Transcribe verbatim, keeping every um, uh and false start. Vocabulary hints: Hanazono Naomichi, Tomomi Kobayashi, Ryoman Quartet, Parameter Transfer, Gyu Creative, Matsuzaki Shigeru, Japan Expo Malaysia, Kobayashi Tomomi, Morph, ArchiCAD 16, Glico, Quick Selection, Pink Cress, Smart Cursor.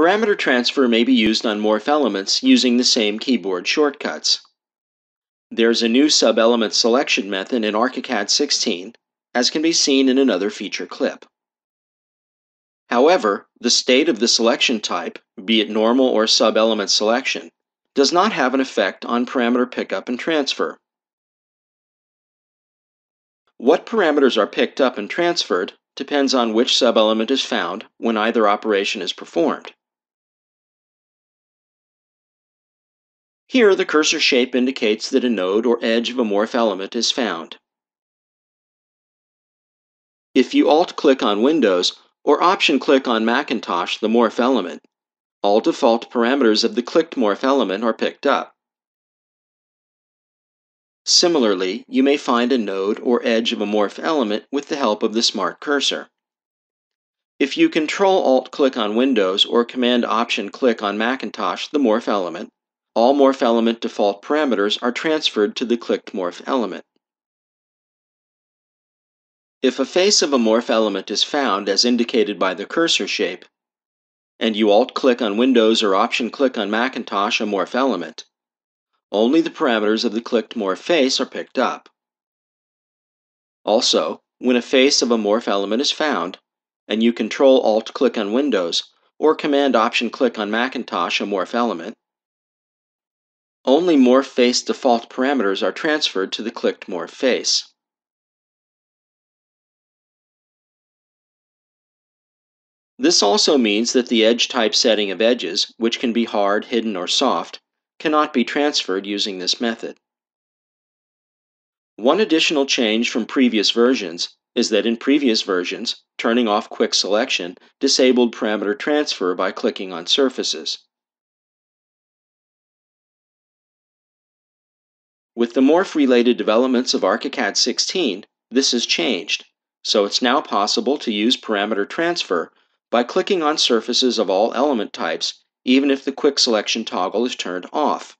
Parameter transfer may be used on Morph elements using the same keyboard shortcuts. There's a new sub-element selection method in ArchiCAD sixteen, as can be seen in another feature clip. However, the state of the selection type, be it normal or sub-element selection, does not have an effect on parameter pickup and transfer. What parameters are picked up and transferred depends on which sub-element is found when either operation is performed. Here, the cursor shape indicates that a node or edge of a morph element is found. If you Alt-click on Windows or Option-click on Macintosh the morph element, all default parameters of the clicked morph element are picked up. Similarly, you may find a node or edge of a morph element with the help of the Smart Cursor. If you Control-Alt-click on Windows or Command-Option-click on Macintosh the morph element, all morph element default parameters are transferred to the clicked morph element. If a face of a morph element is found as indicated by the cursor shape, and you Alt-click on Windows or Option-click on Macintosh a morph element, only the parameters of the clicked morph face are picked up. Also, when a face of a morph element is found, and you Control-Alt-click on Windows or Command-Option-click on Macintosh a morph element, only morph face default parameters are transferred to the clicked morph face. This also means that the edge type setting of edges, which can be hard, hidden, or soft, cannot be transferred using this method. One additional change from previous versions is that in previous versions, turning off Quick Selection disabled parameter transfer by clicking on surfaces. With the morph-related developments of ArchiCAD sixteen, this has changed, so it's now possible to use parameter transfer by clicking on surfaces of all element types, even if the Quick Selection toggle is turned off.